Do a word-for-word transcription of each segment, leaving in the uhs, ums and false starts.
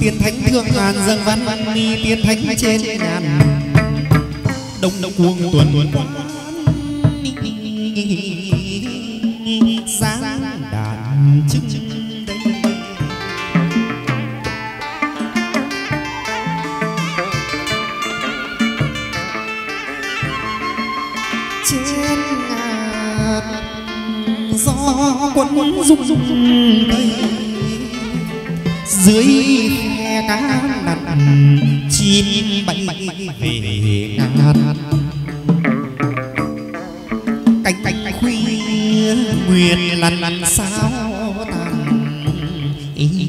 Tiên thánh thương ngàn dâng văn văn mi, tiên thánh trên ngàn đông đông cuồng tuần tuần sáng đàn chức đây. Trên ngàn gió quấn rung rung đây, dưới khe cá đặt chim bay bay về ngàn cánh cánh cánh khuya nguyệt lăn lăn sao tàn ý nghĩ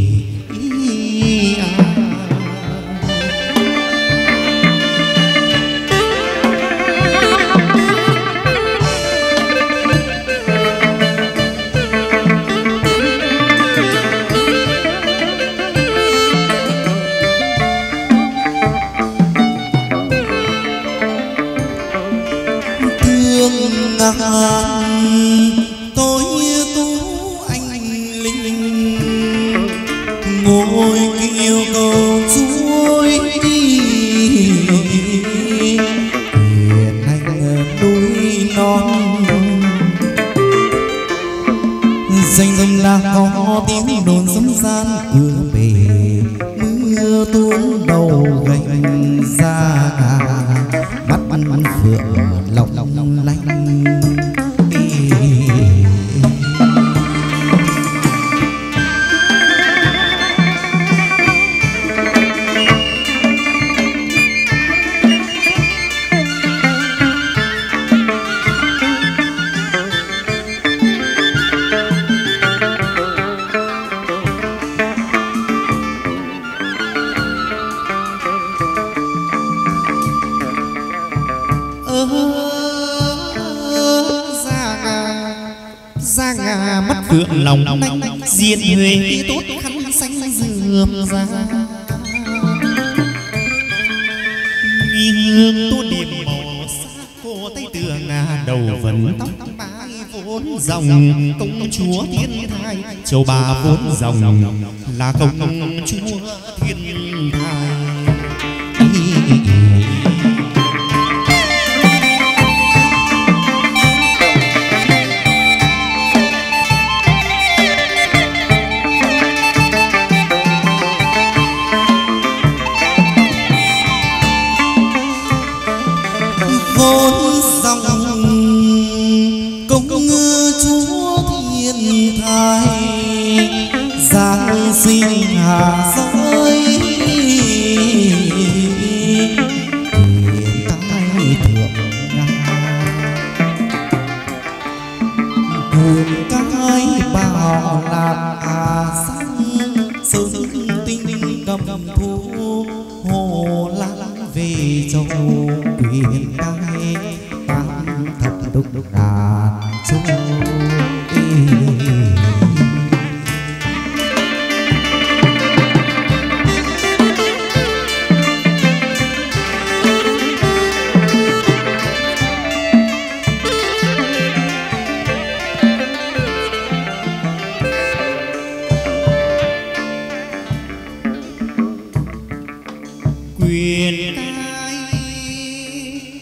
châu ba vốn dòng là công chúa thiên tài. Hãy subscribe cho kênh Ghiền Mì Gõ để không bỏ lỡ những video hấp dẫn. truyền tay tam thập túc đàn chung quyền tay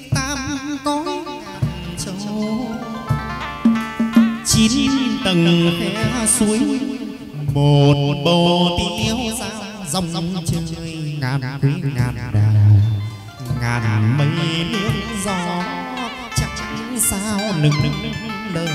tam có ngàn châu chín tầng khe suối một bồ tiêu dao dòng trời ngàn quý ngàn đà ngàn mây nước gió chắc chắn sao nừng đời.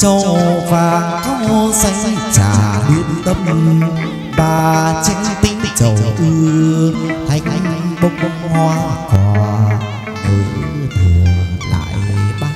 châu vàng thô xanh trà luyện tâm bà tranh tính chầu ư hành anh bông bông hoa cỏ nữ thừa lại bắt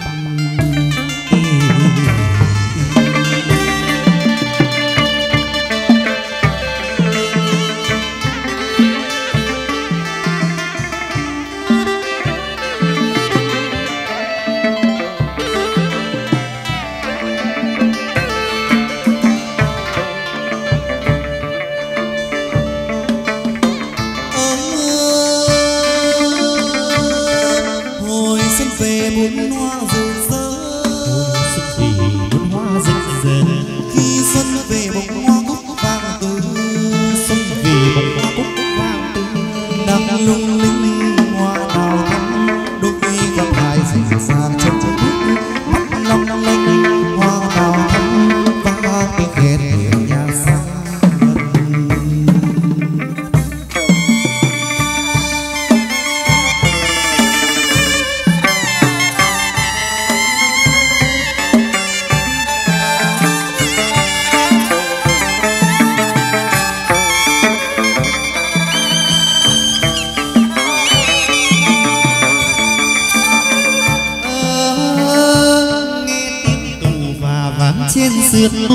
no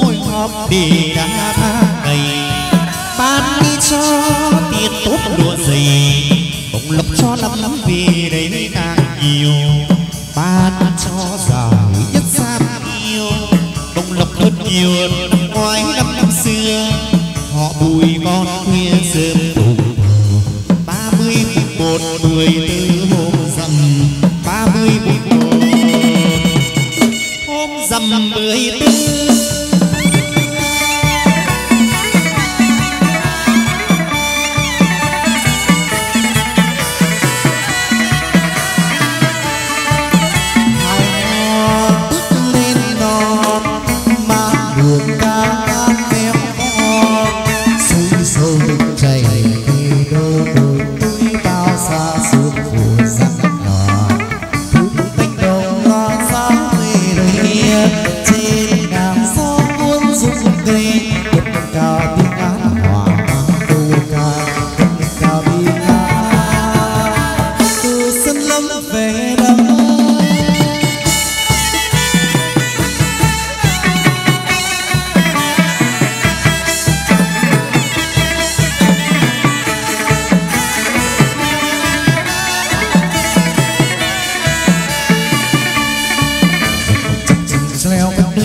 hồi hộp vì đã gầy, ban đi cho tiền tốt đùa dày, bỗng lộc cho lắm lắm vì đấy càng nhiều, ban cho giàu nhất sam yêu, bỗng lộc hơn nhiều ngoài năm năm xưa, họ Bùi con khuya sớm đủ ba mươi một người tư hôm rằm ba mươi một hôm rằm mười tư.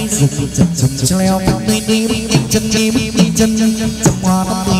Hãy subscribe cho kênh Ghiền Mì Gõ để không bỏ lỡ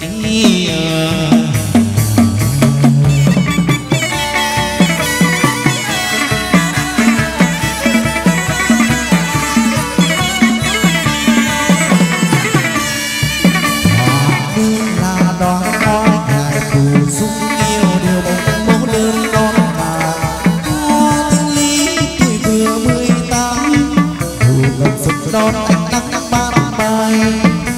những video hấp dẫn.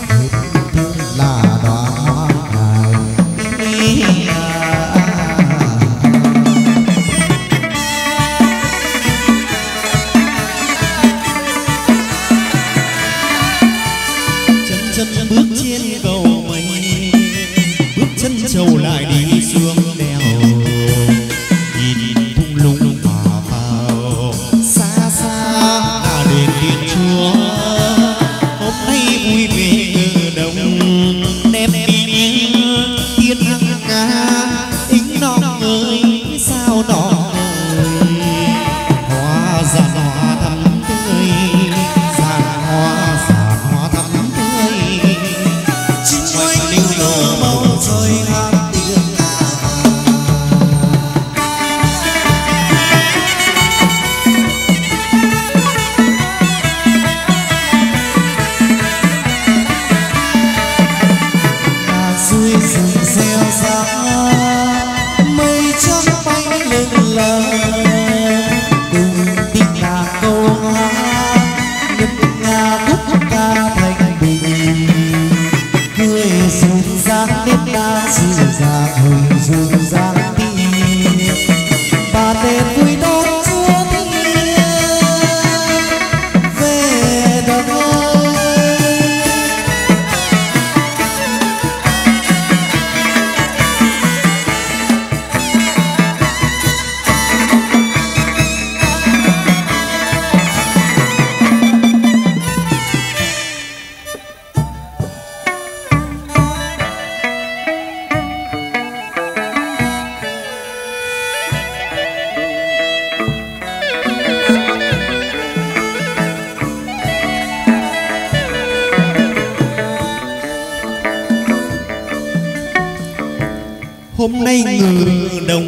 nay ngự đồng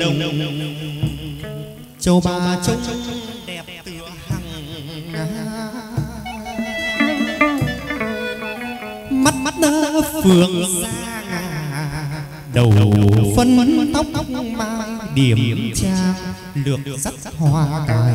châu Ba trông đẹp tựa hằng mắt mắt đỡ phượng đầu phân tóc mai điểm trang lược dắt hoa cài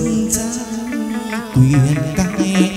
subscribe